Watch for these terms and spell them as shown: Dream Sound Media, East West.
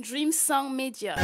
Dream Sound Media.